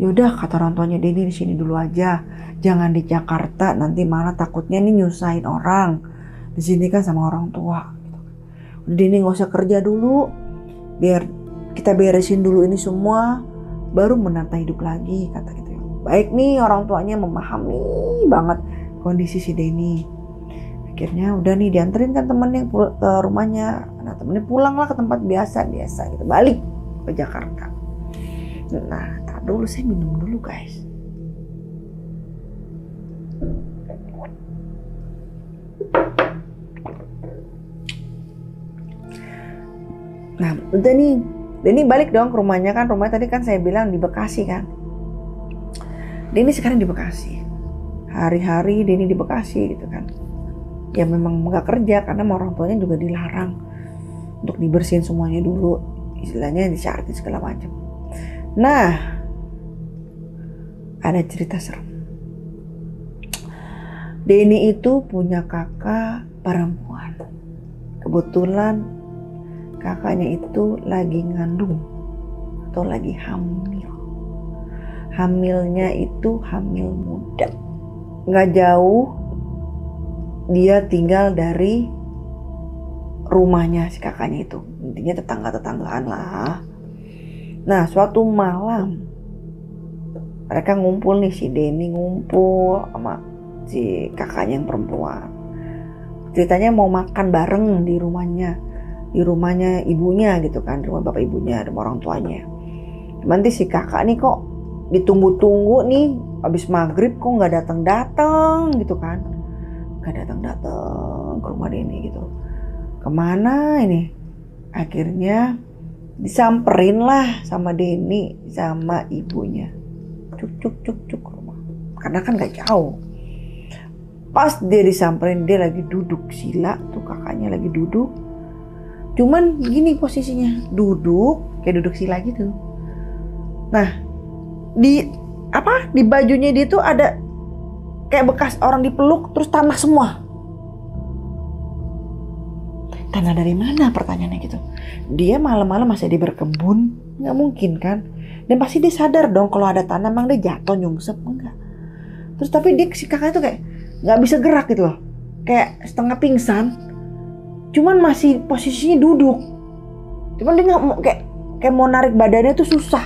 Yaudah kata orang tuanya, Deni di sini dulu aja, jangan di Jakarta, nanti malah takutnya nih nyusahin orang di sini kan sama orang tua. Deni nggak usah kerja dulu, biar kita beresin dulu ini semua, baru menata hidup lagi kata gitu. Baik nih orang tuanya memahami banget kondisi si Deni. Akhirnya udah nih dianterin kan temennya ke rumahnya, nah temennya pulang lah ke tempat biasa gitu, balik ke Jakarta. Nah dulu saya minum dulu guys. Nah udah nih Deni balik dong ke rumahnya kan, rumahnya tadi kan saya bilang di Bekasi kan. Deni sekarang di Bekasi, hari-hari Deni di Bekasi gitu kan. Ya memang nggak kerja karena orang tuanya juga dilarang untuk dibersihin semuanya dulu, istilahnya disyaratin segala macam. Nah ada cerita serem. Deni itu punya kakak perempuan. Kebetulan kakaknya itu lagi ngandung atau lagi hamil. Hamilnya itu hamil muda. Nggak jauh dia tinggal dari rumahnya si kakaknya itu. Intinya tetangga-tetanggaan lah. Nah suatu malam mereka ngumpul nih, si Deni ngumpul sama si kakaknya yang perempuan. Ceritanya mau makan bareng di rumahnya ibunya gitu kan, rumah bapak ibunya, rumah orang tuanya. Nanti si kakak nih kok ditunggu-tunggu nih, abis maghrib kok nggak datang-datang gitu kan, nggak datang-datang ke rumah Deni gitu. Kemana ini? Akhirnya disamperin lah sama Deni sama ibunya. Cuk rumah, karena kan gak jauh. Pas dia disamperin, dia lagi duduk sila tuh kakaknya lagi duduk, cuman gini posisinya duduk kayak duduk sila gitu. Nah di bajunya dia tuh ada kayak bekas orang dipeluk terus tanah semua. Tanah dari mana pertanyaannya gitu. Dia malam-malam masih di berkebun, nggak mungkin kan. Dan pasti dia sadar dong kalau ada tanah, emang dia jatuh nyungsep enggak. Terus tapi dia si kakaknya tuh kayak nggak bisa gerak gitu loh, kayak setengah pingsan. Cuman masih posisinya duduk. Cuman dia nggak mau kayak mau narik badannya tuh susah.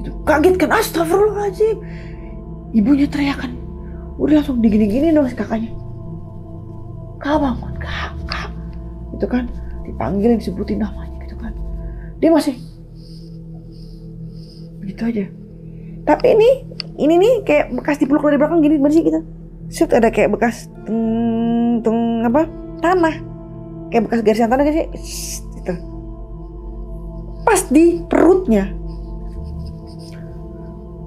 Gitu. Kaget kan, astagfirullahaladzim. Ibunya teriakan, udah langsung digini-gini dong si kakaknya. Kak bangun, kak. Itu kan dipanggil, disebutin namanya gitu kan. Dia masih gitu aja. Tapi ini nih kayak bekas dipeluk dari belakang gini bersih gitu. Shoot ada kayak bekas tanah. Kayak bekas garisan tanah kayak gitu. Pas di perutnya.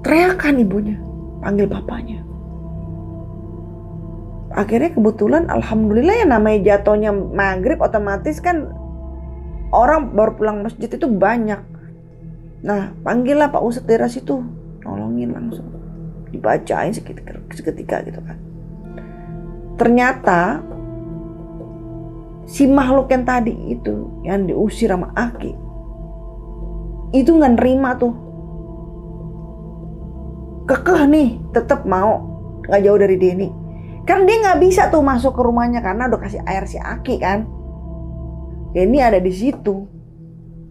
Teriakan ibunya, panggil bapaknya. Akhirnya kebetulan alhamdulillah ya namanya jatuhnya maghrib otomatis kan orang baru pulang masjid itu banyak. Nah, panggillah Pak Ustadz daerah situ, nolongin langsung, dibacain seketika gitu kan. Ternyata si makhluk yang tadi itu yang diusir sama Aki itu nggak nerima tuh, kekeh nih, tetap mau nggak jauh dari Deni. Kan dia nggak bisa tuh masuk ke rumahnya karena udah kasih air si Aki kan. Deni ada di situ.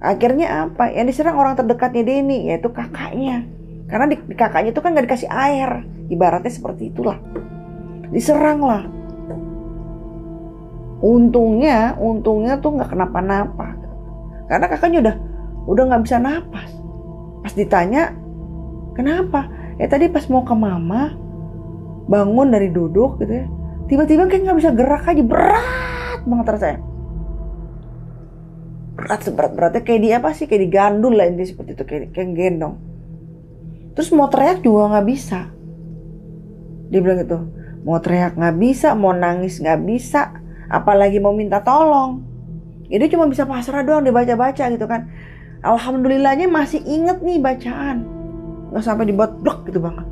Akhirnya apa? Yang diserang orang terdekatnya Deni, yaitu kakaknya. Karena di kakaknya itu kan nggak dikasih air. Ibaratnya seperti itulah. Diserang lah. Untungnya tuh nggak kenapa-napa. Karena kakaknya udah nggak bisa napas. Pas ditanya, kenapa? Ya tadi pas mau ke mama, bangun dari duduk gitu ya, tiba-tiba kayak nggak bisa gerak aja, berat banget rasanya, berat-beratnya kayak di apa sih, kayak digandul lah ini seperti itu, kayak gendong. Terus mau teriak juga nggak bisa, dia bilang gitu, mau teriak nggak bisa, mau nangis nggak bisa, apalagi mau minta tolong. Jadi ya, cuma bisa pasrah doang, dia baca-baca gitu kan. Alhamdulillahnya masih inget nih bacaan, nggak sampai dibuat blok gitu banget.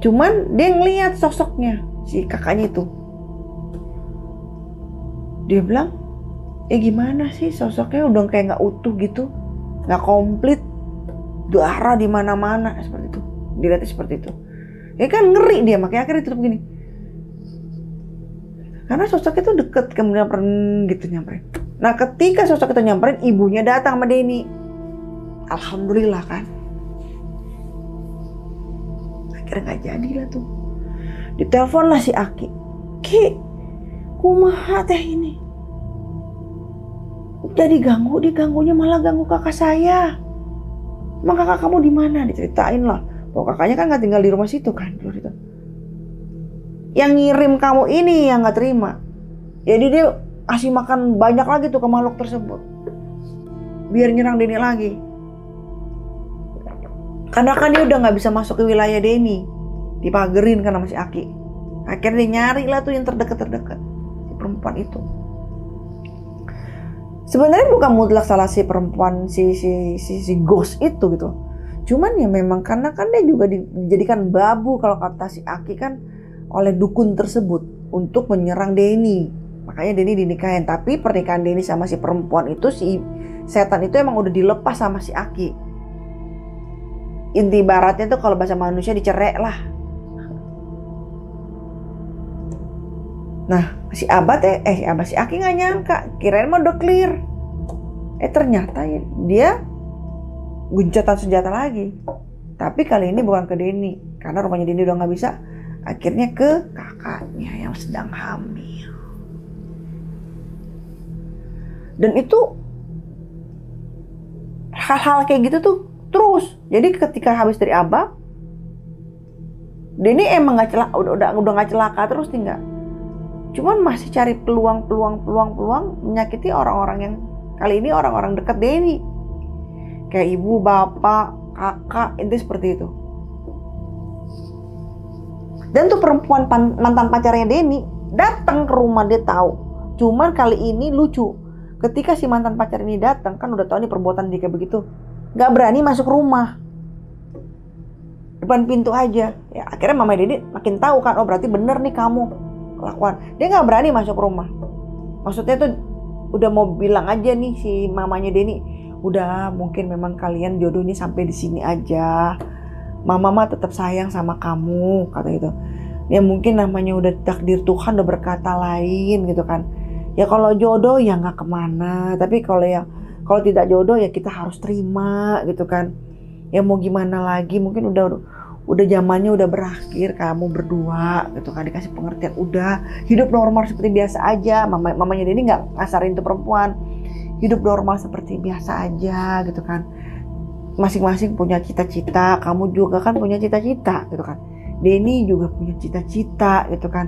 Cuman dia ngeliat sosoknya si kakaknya itu. Dia bilang, gimana sih sosoknya udah kayak nggak utuh gitu, nggak komplit, darah di mana-mana seperti itu. Dilihatnya seperti itu. Ya kan ngeri dia, makanya akhirnya ditutup gini. Karena sosoknya itu deket, kemudian gitu nyamperin. Nah ketika sosok itu nyamperin, ibunya datang sama Deni. Alhamdulillah kan. Nggak jadilah tuh, ditelepon lah si Aki. Ki, kumaha teh ini? Udah diganggunya malah ganggu kakak saya. Emang kakak kamu di mana? Diceritain lah. Bahwa kakaknya kan nggak tinggal di rumah situ kan? Yang ngirim kamu ini yang nggak terima. Jadi dia kasih makan banyak lagi tuh ke makhluk tersebut, biar nyerang Deni lagi. Karena kan dia udah gak bisa masuk ke wilayah Deni, dipagerin karena masih Aki. Akhirnya dia nyari lah tuh yang terdekat-terdekat, si perempuan itu. Sebenarnya bukan mutlak salah si perempuan, si ghost itu gitu. Cuman ya memang karena kan dia juga dijadikan babu kalau kata si Aki kan oleh dukun tersebut untuk menyerang Deni. Makanya Deni dinikahin. Tapi pernikahan Deni sama si perempuan itu, si setan itu emang udah dilepas sama si Aki. Inti baratnya tuh kalau bahasa manusia dicerek lah. Nah si Aki nggak nyangka, kirain mau udah clear. Ternyata ya, dia gencatan senjata lagi. Tapi kali ini bukan ke Deni, karena rumahnya Deni udah nggak bisa. Akhirnya ke kakaknya yang sedang hamil. Dan itu hal-hal kayak gitu tuh terus. Jadi ketika habis dari Abah, Deni emang nggak celaka, udah nggak celaka terus tinggal. Cuman masih cari peluang menyakiti orang-orang yang kali ini orang-orang dekat Deni, kayak ibu, bapak, kakak, itu seperti itu. Dan tuh perempuan mantan pacarnya Deni datang ke rumah, dia tahu. Cuman kali ini lucu, ketika si mantan pacar ini datang, kan udah tahu nih perbuatan dia kayak begitu. Gak berani masuk rumah, depan pintu aja ya. Akhirnya mama Deni makin tahu kan, oh berarti bener nih kamu kelakuan. Dia gak berani masuk rumah, maksudnya tuh udah mau bilang aja nih si mamanya Deni, udah mungkin memang kalian jodohnya sampai di sini aja, mama tetap sayang sama kamu, kata gitu ya. Mungkin namanya udah takdir Tuhan, udah berkata lain gitu kan ya. Kalau jodoh ya gak kemana, tapi kalau tidak jodoh ya kita harus terima gitu kan. Ya mau gimana lagi, mungkin udah zamannya udah berakhir kamu berdua gitu kan. Dikasih pengertian, udah hidup normal seperti biasa aja. Mamanya Deni nggak kasarin tuh perempuan. Hidup normal seperti biasa aja gitu kan. Masing-masing punya cita-cita, kamu juga kan punya cita-cita gitu kan. Deni juga punya cita-cita gitu kan.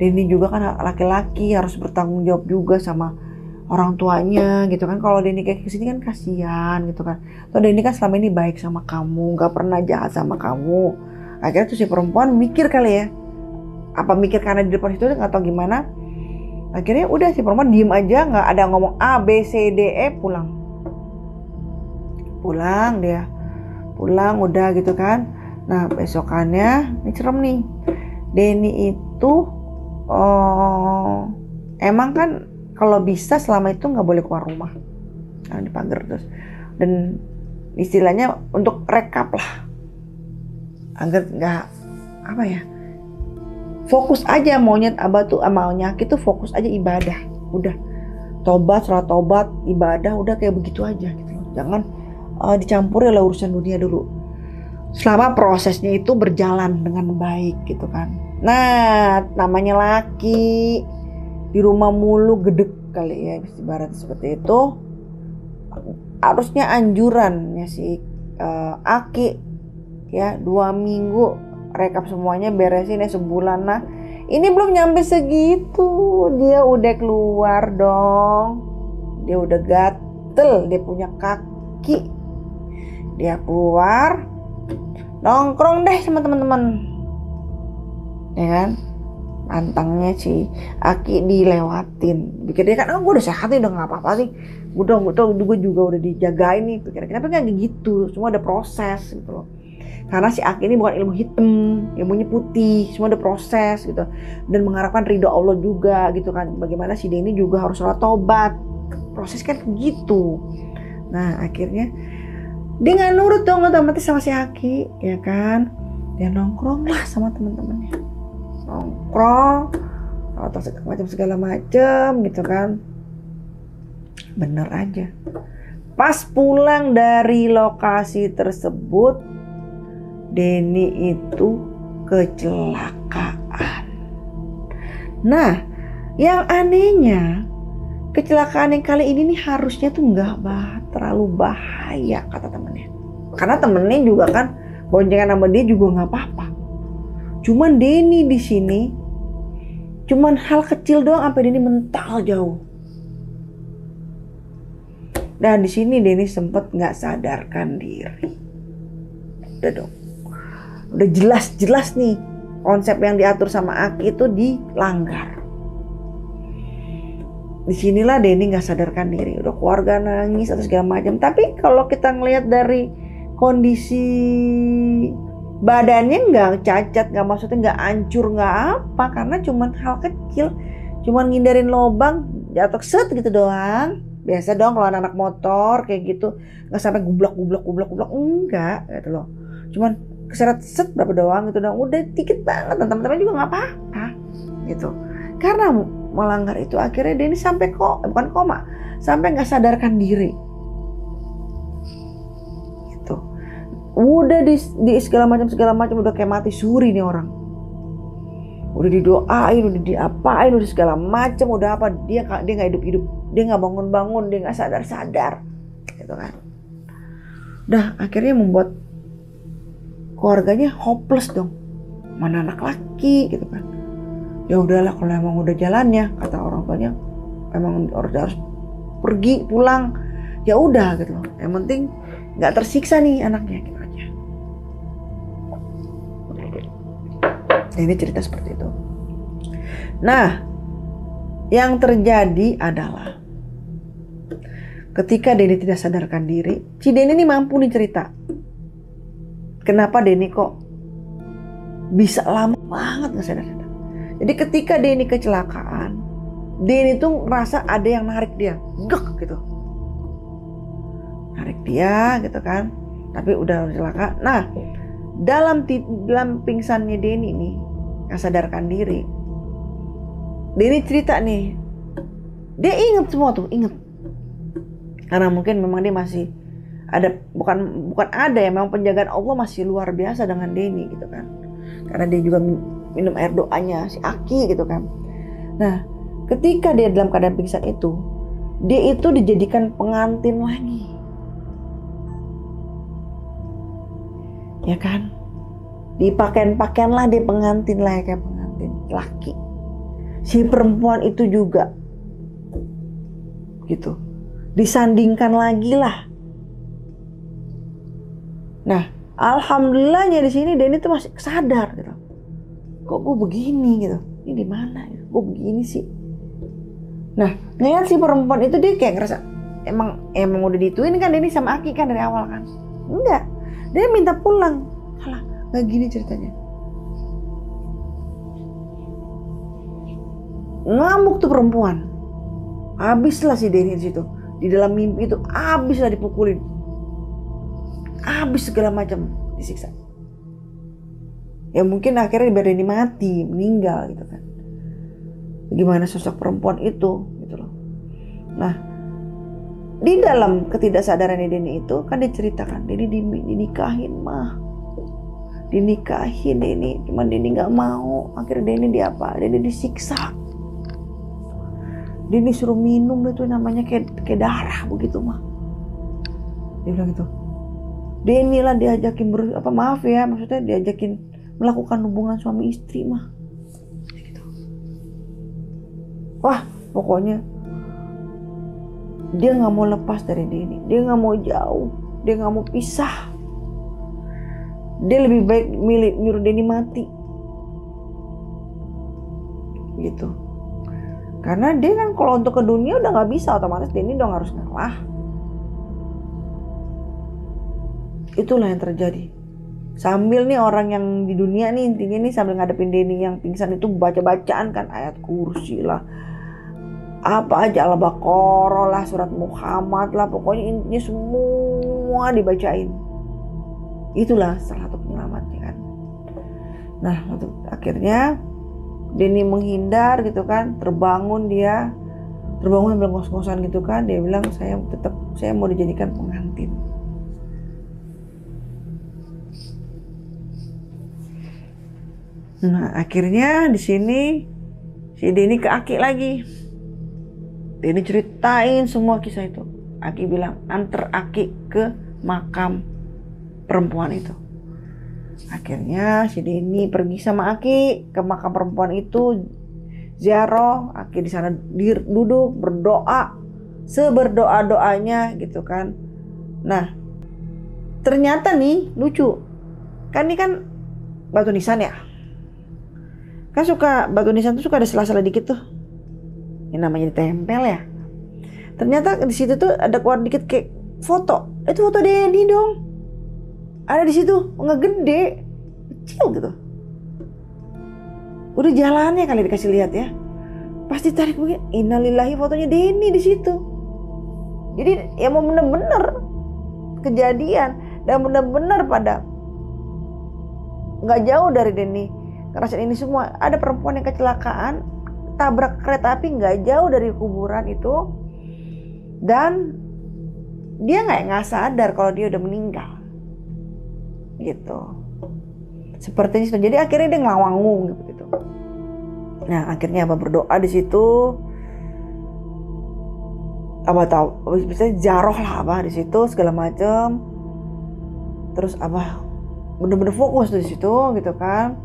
Deni juga kan laki-laki, harus bertanggung jawab juga sama orang tuanya gitu kan. Kalau Deni kayak kesini kan kasihan gitu kan. Tuh Deni kan selama ini baik sama kamu, gak pernah jahat sama kamu. Akhirnya tuh si perempuan mikir kali ya, apa mikir karena di depan situ gak tau gimana. Akhirnya udah si perempuan diem aja, gak ada ngomong A, B, C, D, E, pulang. Pulang udah gitu kan. Nah besokannya, ini serem nih, Deni itu emang kan kalau bisa selama itu nggak boleh keluar rumah, nah, dipagar terus. Dan istilahnya untuk rekap lah, agar nggak apa ya, Fokus aja maunya abah tuh, maunya Aki tuh fokus aja ibadah. Udah, tobat, serat tobat, ibadah, udah kayak begitu aja gitu. Jangan dicampuri lah urusan dunia dulu. Selama prosesnya itu berjalan dengan baik gitu kan. Nah, namanya laki di rumah mulu gedek kali ya, ibarat seperti itu. Harusnya anjurannya si Aki ya 2 minggu. Rekap semuanya, beresin ya sebulan. Nah, ini belum nyampe segitu. Dia udah keluar dong. Dia udah gatel. Dia punya kaki. Dia keluar. Nongkrong deh sama teman-teman. Ya kan? Antangnya si Aki dilewatin. Pikir dia kan, gue udah sehat nih, udah gak apa-apa sih. Gue juga udah dijagain nih. Pikir, kenapa gak gitu? Semua ada proses gitu loh. Karena si Aki ini bukan ilmu hitam, ilmunya putih, semua ada proses gitu. Dan mengharapkan ridho Allah juga gitu kan. Bagaimana si Deni juga harus sholat tobat. Proses kan gitu. Nah akhirnya dia gak nurut dong otomatis sama si Aki, ya kan. Dia nongkrong lah sama teman-temannya. Nongkrong, atau segala macem gitu kan. Bener aja. Pas pulang dari lokasi tersebut, Deni itu kecelakaan. Nah, yang anehnya kecelakaan yang kali ini nih harusnya tuh nggak terlalu bahaya kata temennya. Karena temennya juga kan boncengan sama dia juga nggak apa-apa. Cuman Deni di sini, cuman hal kecil doang sampai Deni mental jauh. Dan di sini Deni sempet nggak sadarkan diri. Udah dong. Udah jelas-jelas nih konsep yang diatur sama Aki itu dilanggar. Disinilah Deni nggak sadarkan diri. Udah keluarga nangis atau segala macam. Tapi kalau kita ngelihat dari kondisi badannya nggak cacat, nggak maksudnya nggak hancur, nggak apa, karena cuman hal kecil, cuman ngindarin lobang jatuh set gitu doang. Biasa dong kalau anak-anak motor kayak gitu, nggak sampai gublok enggak gitu loh. Cuman keseret set berapa doang itu dong, udah dikit banget, teman-teman juga nggak apa-apa gitu. Karena melanggar itu akhirnya Deni sampai koma, sampai nggak sadarkan diri gitu. Udah di segala macam udah kayak mati suri nih orang. Udah didoain, udah diapain, udah segala macam, udah apa, dia nggak hidup, dia nggak bangun, dia nggak sadar gitu kan. Udah akhirnya membuat keluarganya hopeless dong, mana anak laki gitu kan. Ya udahlah kalau emang udah jalannya kata orang tuanya, emang udah harus pergi pulang, ya udah gitu loh. Yang penting nggak tersiksa nih anaknya gitu aja. Nah, ini cerita seperti itu. Nah, yang terjadi adalah ketika Deni tidak sadarkan diri, si Deni ini mampu nih cerita. Kenapa Deni kok bisa lama banget gak sadar-sadar. Jadi ketika Deni kecelakaan, Deni tuh ngerasa ada yang narik dia. Gek gitu. Narik dia gitu kan. Tapi udah celaka. Nah dalam pingsannya Deni nih, gak sadarkan diri. Deni cerita nih. Dia inget semua tuh, inget. Karena mungkin memang dia masih ada, bukan ada ya, memang penjagaan Allah masih luar biasa dengan Deni gitu kan. Karena dia juga minum air doanya si Aki gitu kan. Nah ketika dia dalam keadaan pingsan itu, dia itu dijadikan pengantin lagi, ya kan. Dipakein-pakein lah dia pengantin lah ya, kayak pengantin laki. Si perempuan itu juga gitu disandingkan lagi lah. Nah, alhamdulillahnya di sini Deni tuh masih sadar gitu. Kok gue begini gitu? Ini di mana? Gue begini sih. Nah, ngeliat si perempuan itu dia kayak ngerasa emang udah dituin kan Deni sama Aki kan dari awal kan? Enggak, dia minta pulang. Alah, nggak gini ceritanya. Ngamuk tuh perempuan. Habislah si Deni di situ. Di dalam mimpi itu habislah dipukulin. Habis segala macam disiksa. Ya mungkin akhirnya biar Deni mati, meninggal gitu kan. Gimana sosok perempuan itu gitu loh. Nah, di dalam ketidaksadarannya Deni itu kan diceritakan Deni dinikahin mah. Dinikahin Deni, cuman Deni nggak mau. Akhirnya Deni diapa? Deni disiksa. Deni suruh minum itu namanya kayak darah begitu mah. Dia bilang gitu. Deni lah diajakin diajakin melakukan hubungan suami istri mah. Gitu. Wah, pokoknya dia nggak mau lepas dari Deni. Dia nggak mau jauh. Dia nggak mau pisah. Dia lebih baik nyuruh Deni mati gitu, karena dia kan kalau untuk ke dunia udah nggak bisa, otomatis Deni dong harus ngalah. Itulah yang terjadi. Sambil nih orang yang di dunia nih intinya nih sambil ngadepin Deni yang pingsan itu baca-bacaan kan ayat kursi lah, apa aja Al-Baqarah lah, surat Muhammad lah, pokoknya intinya semua dibacain. Itulah salah satu penyelamatnya kan. Nah akhirnya Deni menghindar gitu kan, terbangun sambil ngos-ngosan gitu kan. Dia bilang saya mau dijadikan pengantin. Nah akhirnya di sini si Deni ke Aki lagi. Deni ceritain semua kisah itu. Aki bilang antar Aki ke makam perempuan itu. Akhirnya si Deni pergi sama Aki ke makam perempuan itu, ziarah. Aki di sana duduk berdoa, seberdoa-doanya gitu kan. Nah, ternyata nih lucu. Kan ini kan batu nisan ya. Kan suka batu nisan tuh suka ada sela-sela dikit tuh. Ini namanya ditempel ya. Ternyata di situ tuh ada keluar dikit kayak foto. Itu foto Deni dong. Ada di situ, nggak gede, kecil gitu. Udah jalannya kali dikasih lihat ya. Pasti tarik mungkin. Innalillahi, fotonya Deni di situ. Jadi ya mau bener-bener kejadian dan bener-bener pada nggak jauh dari Deni. Ngerasain ini semua. Ada perempuan yang kecelakaan, tabrak kereta api nggak jauh dari kuburan itu, dan dia nggak sadar kalau dia udah meninggal. Gitu seperti itu. Jadi akhirnya dia ngelawangung gitu. Nah akhirnya abah berdoa di situ, abah tahu bisa jaroh lah abah di situ segala macem. Terus abah bener-bener fokus di situ gitu kan.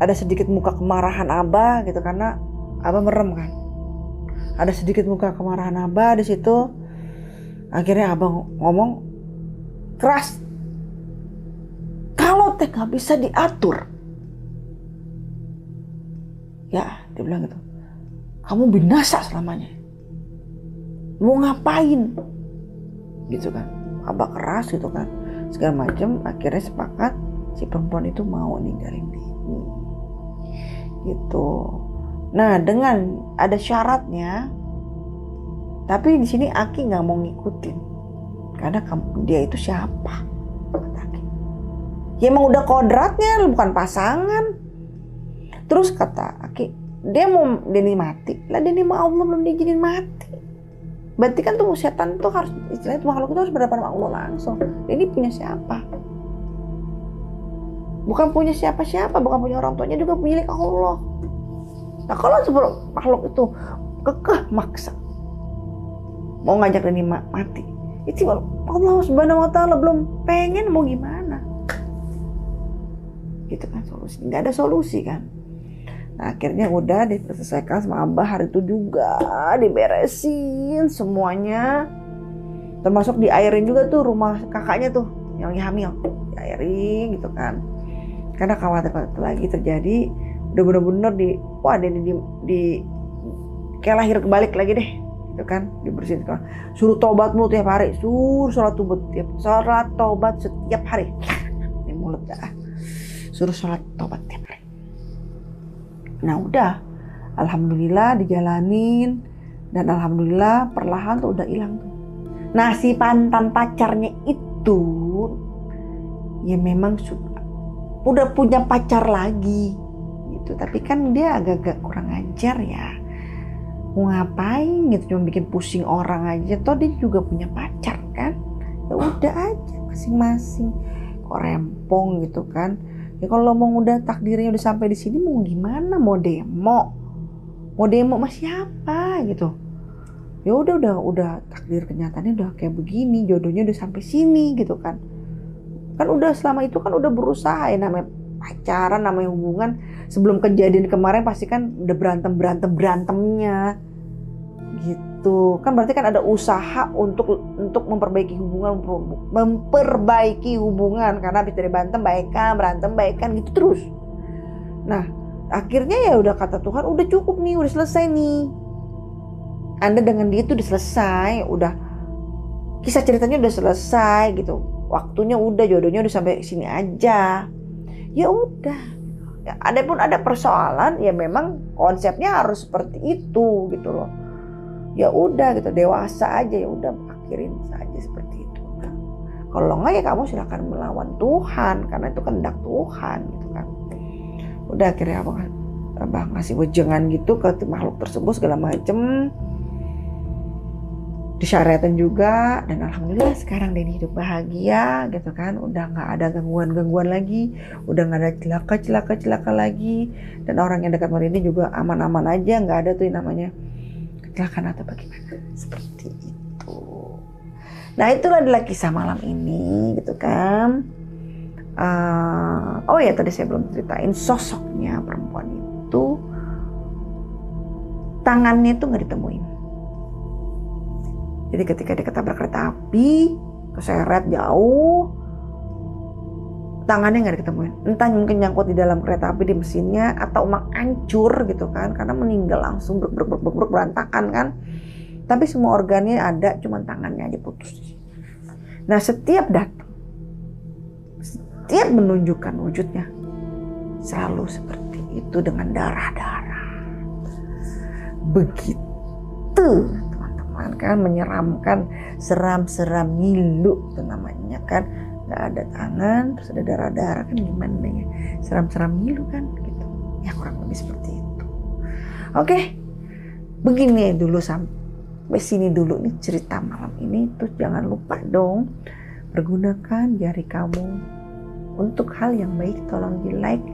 Ada sedikit muka kemarahan abah gitu karena abah merem kan. Ada sedikit muka kemarahan abah di situ. Akhirnya abah ngomong keras. Kalau teh gak bisa diatur, ya dia bilang gitu, kamu binasa selamanya. Mau ngapain? Gitu kan, abah keras gitu kan, segala macam. Akhirnya sepakat si perempuan itu mau ninggalin Deni. Gitu. Nah dengan ada syaratnya, tapi di sini Aki nggak mau ngikutin, karena dia itu siapa? Ya emang udah kodratnya, bukan pasangan. Terus kata Aki, dia mau Deni mati. Lah Deni mah Allah belum diizinin mati. Berarti kan tuh setan tuh harus, istilahnya makhluk itu harus berhadapan sama Allah langsung. Deni punya siapa? Bukan punya siapa-siapa, bukan punya orang tuanya, juga milik Allah. Nah kalau makhluk itu kekeh maksa mau ngajak Deni mati, itu Allah Subhanahu wa Ta'ala belum pengen, mau gimana? Gitu kan solusi, nggak ada solusi kan. Nah, akhirnya udah diselesaikan sama abah hari itu juga, diberesin semuanya, termasuk diairin juga tuh rumah kakaknya tuh yang hamil, diairin gitu kan, karena khawatir lagi terjadi. Udah bener-bener kayak lahir kebalik lagi deh gitu kan, dibersihin kan. Suruh tobatmu tiap hari, suruh sholat tobat setiap hari. Ini mulut dah. Suruh sholat tobat tiap hari. Nah udah, alhamdulillah dijalanin, dan alhamdulillah perlahan tuh udah hilang tuh. Nah si mantan pacarnya itu, ya memang udah punya pacar lagi gitu. Tapi kan dia agak-agak kurang ajar ya, mau ngapain gitu, cuma bikin pusing orang aja. Toh dia juga punya pacar kan, ya udah aja masing-masing, kok rempong gitu kan. Ya kalau mau udah takdirnya udah sampai di sini mau gimana, mau demo masih apa gitu. Ya udah takdir kenyataannya udah kayak begini, jodohnya udah sampai sini gitu kan. Kan udah selama itu kan udah berusaha ya, namanya pacaran, namanya hubungan. Sebelum kejadian kemarin pasti kan udah berantemnya gitu. Kan berarti kan ada usaha untuk memperbaiki hubungan karena habis dari berantem baikan gitu terus. Nah, akhirnya ya udah kata Tuhan udah cukup nih, udah selesai nih. Anda dengan dia itu udah selesai, udah kisah ceritanya udah selesai gitu. Waktunya udah, jodohnya udah sampai sini aja. Ya udah. Ya, ada pun ada persoalan, ya memang konsepnya harus seperti itu gitu loh. Ya udah gitu, dewasa aja, ya udah akhirin saja seperti itu. Nah, kalau enggak ya kamu silakan melawan Tuhan karena itu kehendak Tuhan gitu kan. Udah akhirnya abang ngasih wejangan gitu ke makhluk tersebut segala macem. Disyariatin juga, dan alhamdulillah sekarang Deni hidup bahagia gitu kan. Udah gak ada gangguan-gangguan lagi, udah gak ada celaka-celaka lagi. Dan orang yang dekat sama Deni juga aman-aman aja, gak ada tuh yang namanya kecelakaan atau bagaimana, seperti itu. Nah itulah adalah kisah malam ini gitu kan. Oh ya tadi saya belum ceritain sosoknya perempuan itu. Tangannya itu gak ditemuin. Jadi ketika dia ketabrak kereta api, keseret jauh, tangannya nggak diketemuin. Entah mungkin nyangkut di dalam kereta api di mesinnya, atau emang hancur gitu kan, karena meninggal langsung beruk berantakan kan. Tapi semua organnya ada, cuma tangannya aja putus. Nah setiap datang, setiap menunjukkan wujudnya, selalu seperti itu dengan darah-darah. Begitu. Kan menyeramkan, seram ngilu itu namanya kan, nggak ada tangan terus ada darah kan, gimana ya, seram ngilu kan gitu ya, kurang lebih seperti itu. Oke, begini dulu sampai sini dulu nih cerita malam ini. Terus jangan lupa dong, pergunakan jari kamu untuk hal yang baik. Tolong di like,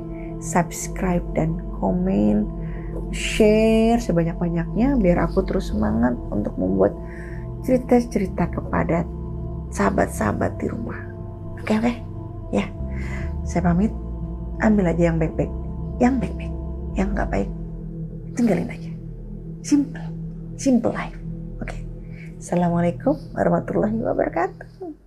subscribe, dan komen, share sebanyak-banyaknya biar aku terus semangat untuk membuat cerita-cerita kepada sahabat-sahabat di rumah. Oke? Ya. Saya pamit. Ambil aja yang baik-baik. Yang nggak baik tinggalin aja. Simple life. Oke. Assalamualaikum warahmatullahi wabarakatuh.